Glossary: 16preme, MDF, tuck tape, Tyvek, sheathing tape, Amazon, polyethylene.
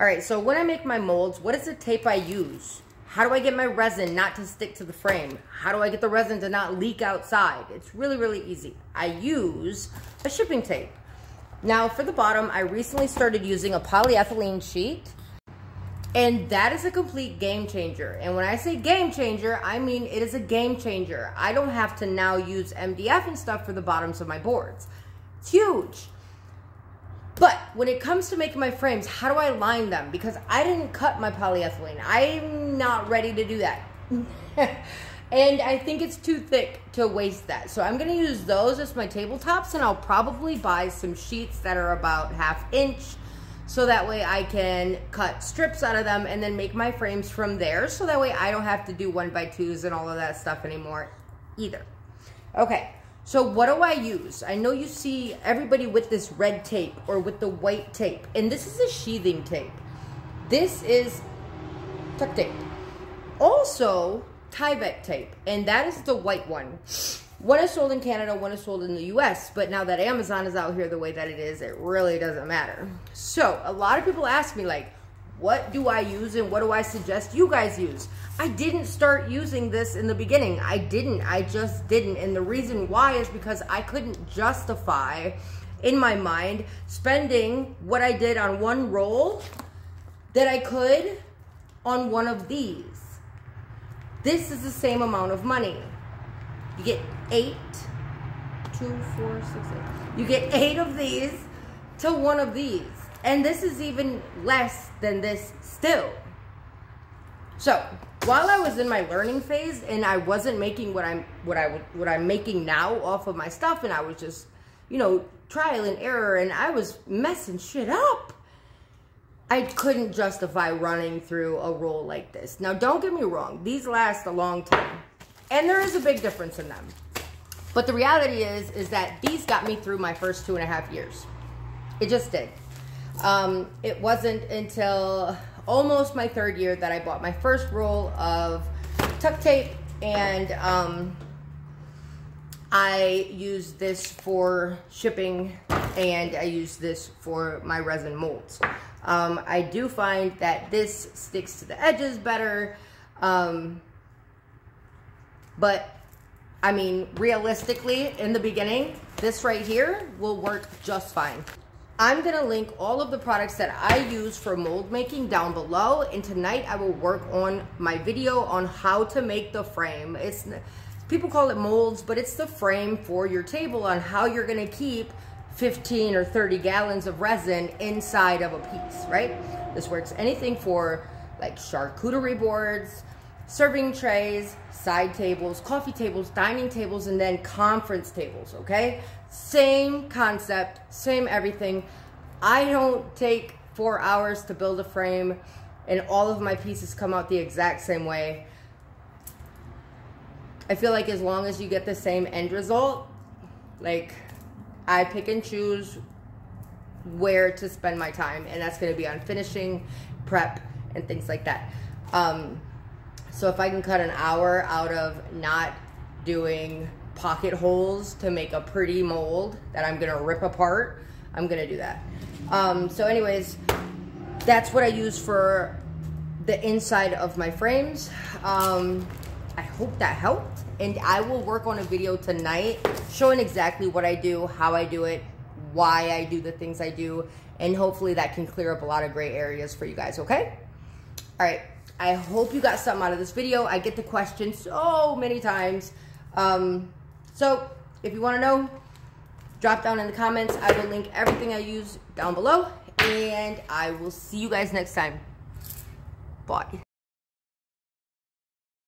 All right, so when I make my molds, what is the tape I use? How do I get my resin not to stick to the frame? How do I get the resin to not leak outside? It's really, really easy. I use a shipping tape. Now for the bottom, I recently started using a polyethylene sheet, and that is a complete game changer. And when I say game changer, I mean it is a game changer. I don't have to now use MDF and stuff for the bottoms of my boards. It's huge. But when it comes to making my frames, how do I line them? Because I didn't cut my polyethylene. I'm not ready to do that. And I think it's too thick to waste that. So I'm gonna use those as my tabletops, and I'll probably buy some sheets that are about 1/2 inch. So that way I can cut strips out of them and then make my frames from there. So that way I don't have to do 1x2s and all of that stuff anymore either. Okay, so what do I use? I know you see everybody with this red tape or with the white tape. And this is a sheathing tape. This is tuck tape. Also, Tyvek tape. And that is the white one. One is sold in Canada, one is sold in the US, but now that Amazon is out here the way that it is, it really doesn't matter. So a lot of people ask me, like, what do I use and what do I suggest you guys use? I didn't start using this in the beginning. I just didn't. And the reason why is because I couldn't justify in my mind spending what I did on one roll that I could on one of these. This is the same amount of money. You get eight. You get 8 of these to 1 of these. And this is even less than this still. So while I was in my learning phase and I wasn't making what I'm making now off of my stuff, and I was just, you know, trial and error, and I was messing shit up, I couldn't justify running through a roll like this. Now don't get me wrong, these last a long time. And there is a big difference in them. But the reality is that these got me through my first 2.5 years. It just did. It wasn't until almost my 3rd year that I bought my first roll of tuck tape. And I used this for shipping, and I used this for my resin molds. I do find that this sticks to the edges better. But, I mean, realistically, in the beginning, this right here will work just fine. I'm going to link all of the products that I use for mold making down below. And tonight I will work on my video on how to make the frame. It's, people call it molds, but it's the frame for your table on how you're going to keep 15 or 30 gallons of resin inside of a piece, right? This works anything for like charcuterie boards, serving trays, side tables, coffee tables, dining tables, and then conference tables, okay? Same concept, same everything. I don't take 4 hours to build a frame, and all of my pieces come out the exact same way. I feel like as long as you get the same end result, like, I pick and choose where to spend my time, and that's gonna be on finishing, prep, and things like that. So if I can cut an hour out of not doing pocket holes to make a pretty mold that I'm gonna rip apart, I'm gonna do that. So anyways, that's what I use for the inside of my frames. I hope that helped. And I will work on a video tonight showing exactly what I do, how I do it, why I do the things I do, and hopefully that can clear up a lot of gray areas for you guys, okay? All right. I hope you got something out of this video. I get the question so many times. So if you want to know, drop down in the comments. I will link everything I use down below, and I will see you guys next time. Bye.